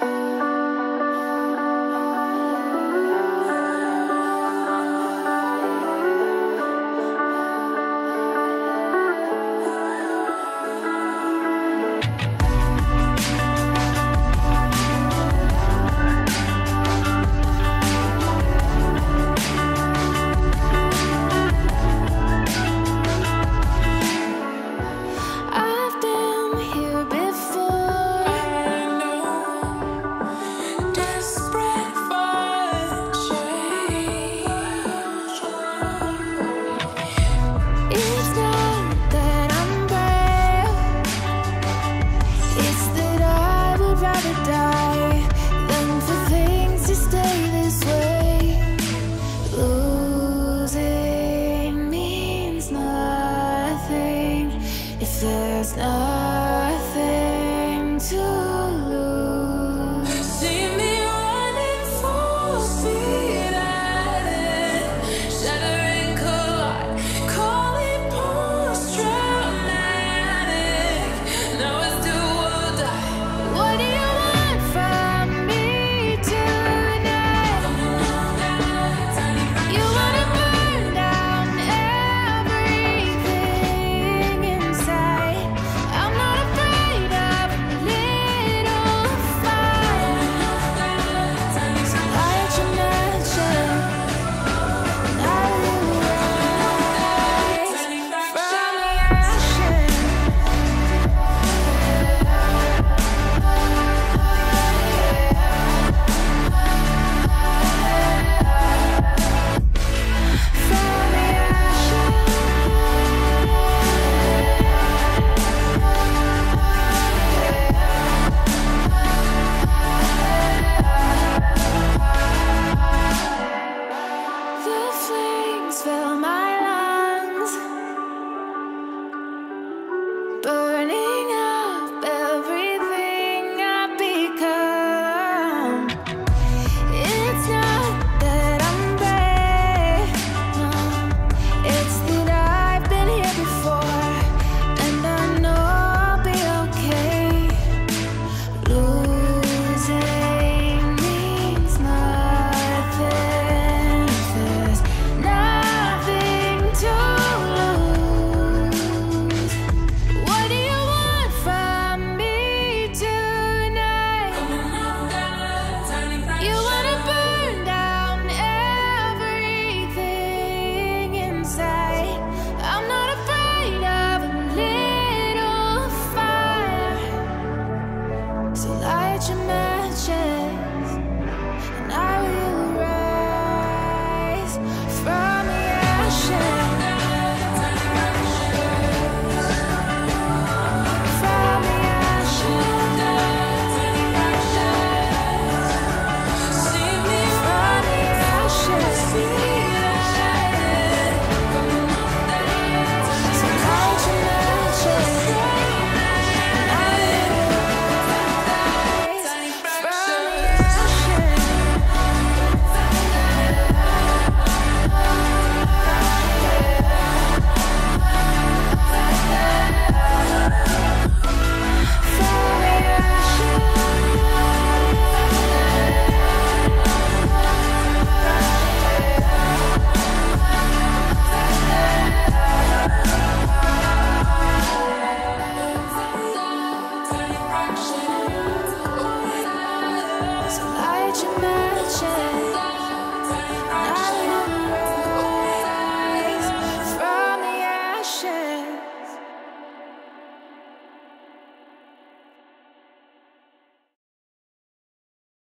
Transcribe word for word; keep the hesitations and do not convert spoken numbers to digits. There's nothing to lose. See me running full speed at it, shattering collide, calling post-traumatic. Now it's do or die. What do you want from me tonight? You wanna burn down everything inside. Imagine